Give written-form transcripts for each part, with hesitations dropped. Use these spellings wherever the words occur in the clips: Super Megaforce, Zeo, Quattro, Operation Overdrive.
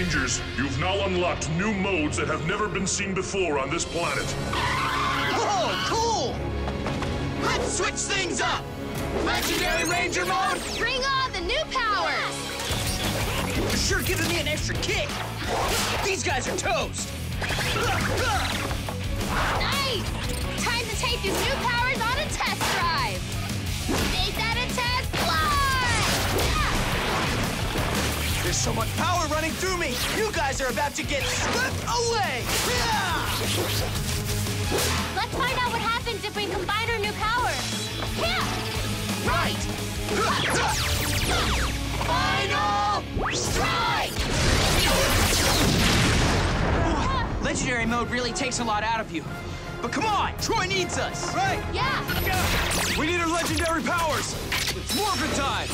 Rangers, you've now unlocked new modes that have never been seen before on this planet. Oh, cool! Let's switch things up! Legendary Ranger mode! Bring on the new power! You're sure giving me an extra kick! These guys are toast! Nice! Time to take these new powers on a test drive! Make that a test fly! There's so much power running through me! You guys are about to get swept away! Let's find out what happens if we combine our new powers! Right! Final strike! Legendary mode really takes a lot out of you. But come on, Troy needs us! Right! Yeah! We need our legendary powers! It's Morphin' time!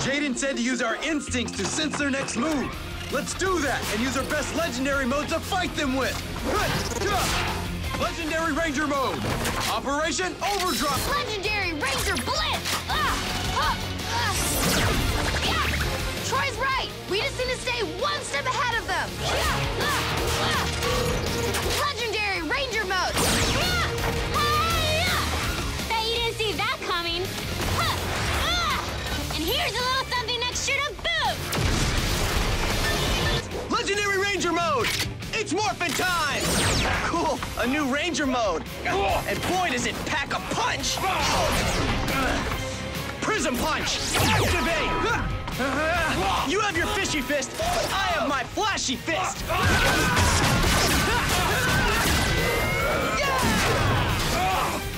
Jaden said to use our instincts to sense their next move. Let's do that and use our best legendary mode to fight them with! Legendary Ranger mode! Operation Overdrive! Legendary Ranger Blitz! Yeah! Troy's right! We just need to stay one step ahead of them! Yeah! Legendary Ranger mode! Yeah! Hi-ya! Bet you didn't see that coming! And here's a little something extra to boot! Legendary Ranger mode! It's Morphin' time! Cool, a new Ranger mode. And boy, does it pack a punch! Prism punch! Activate! You have your fishy fist, I have my flashy fist!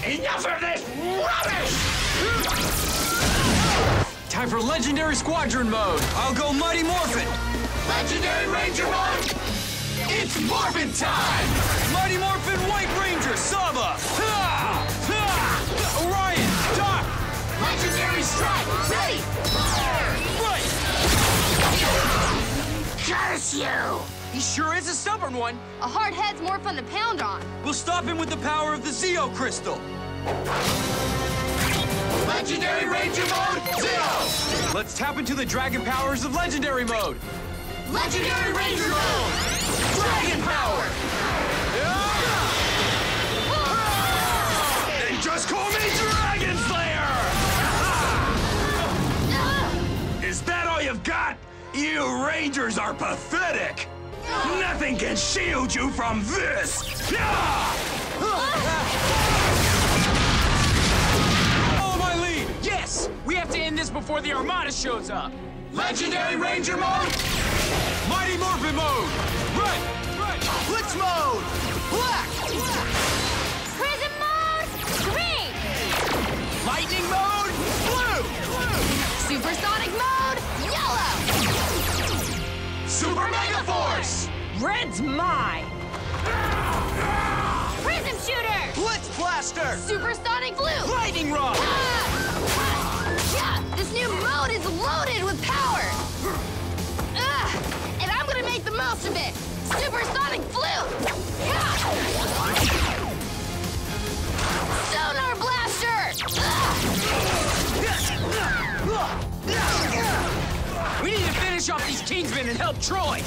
Enough of this rubbish! Time for Legendary Squadron mode. I'll go Mighty Morphin! Legendary Ranger mode! It's Morphin' time! Mighty Morphin White Ranger, Saba! Orion, Doc! Legendary Strike, ready! Right! Curse you! He sure is a stubborn one. A hard head's more fun to pound on. We'll stop him with the power of the Zeo Crystal. Legendary Ranger mode, Zeo! Let's tap into the dragon powers of Legendary mode. Legendary Ranger mode! Dragon power! Yeah. They just call me Dragon Slayer! Is that all you've got? You Rangers are pathetic! Nothing can shield you from this! Follow my lead! Yes! We have to end this before the Armada shows up! Legendary Ranger mode! Mighty Morphin mode! Right! Blitz mode! Black! Prism mode! Green! Lightning mode! Blue! Supersonic mode! Yellow! Super Megaforce! Red's mine! Prism shooter! Blitz blaster! Supersonic blue! Lightning rod! Yeah! This new mode is loaded with power! And I'm gonna make the most of it! Supersonic flute! Yeah. Sonar blaster! We need to finish off these Kingsmen and help Troy!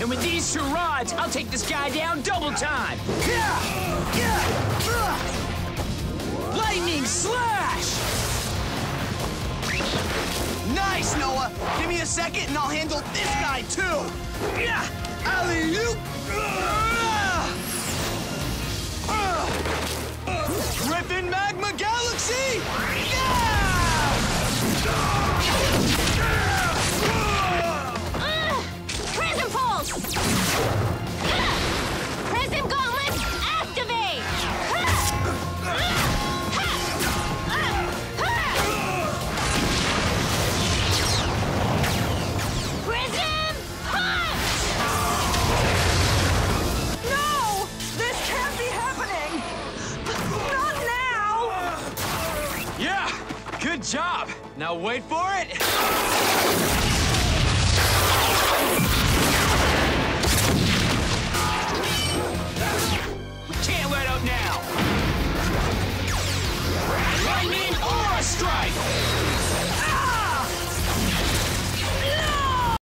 And with these two rods, I'll take this guy down double time! Lightning slash! Nice, Noah! Give me a second and I'll handle this guy, too! Yeah! Alley-oop! Griffin Magma Galaxy! Yeah! Prism Pulse! Prism Gauntlet, activate! Good job! Now wait for it! We can't let up now! Lightning Aura Strike!